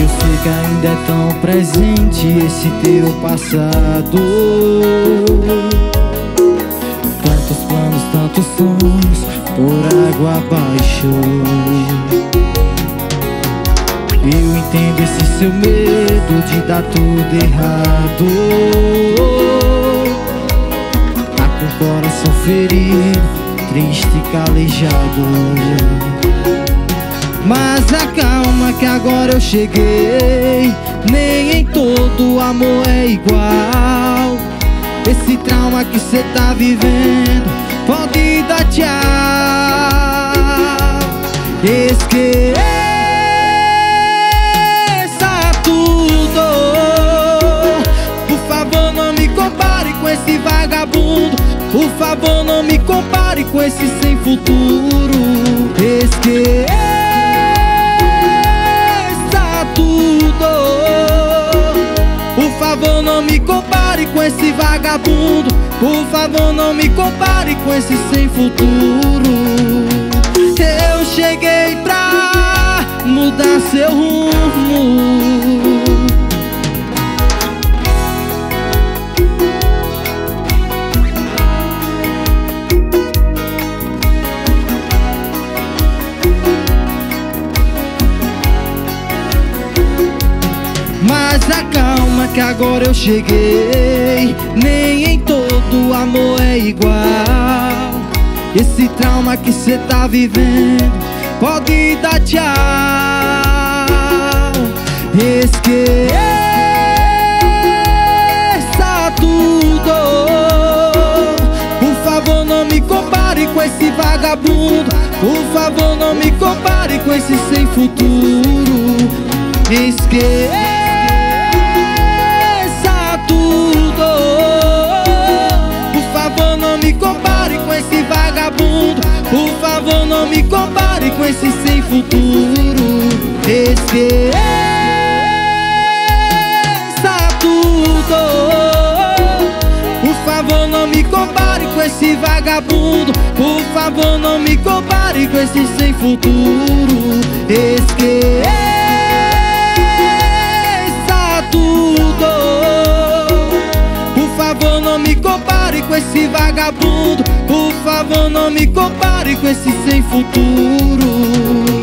Eu sei que ainda é tão presente esse teu passado. Tantos planos, tantos sonhos por água abaixo. Eu entendo esse seu medo de dar tudo errado. Tá com o coração ferido, triste e calejado. Mas acalma que agora eu cheguei. Nem em todo amor é igual. Esse trauma que cê tá vivendo pode dar tchau. Esqueça tudo. Por favor, não me compare com esse vagabundo. Por favor, não me compare com esse sem futuro. Esqueça tudo. Por favor, não me compare com esse vagabundo. Por favor, não me compare com esse sem futuro. Eu cheguei pra mudar seu rumo. Mas acalma que agora eu cheguei. Nem em todo amor é igual. Esse trauma que cê tá vivendo pode dar tchau. Esqueça tudo. Por favor, não me compare com esse vagabundo. Por favor, não me compare com esse sem futuro. Esqueça vagabundo, por favor, não me compare com esse sem futuro. Esqueça tudo. Por favor, não me compare com esse vagabundo. Por favor, não me compare com esse sem futuro. Esqueça tudo. Por favor, não me compare com esse vagabundo. Por favor, não me compare com esse sem futuro.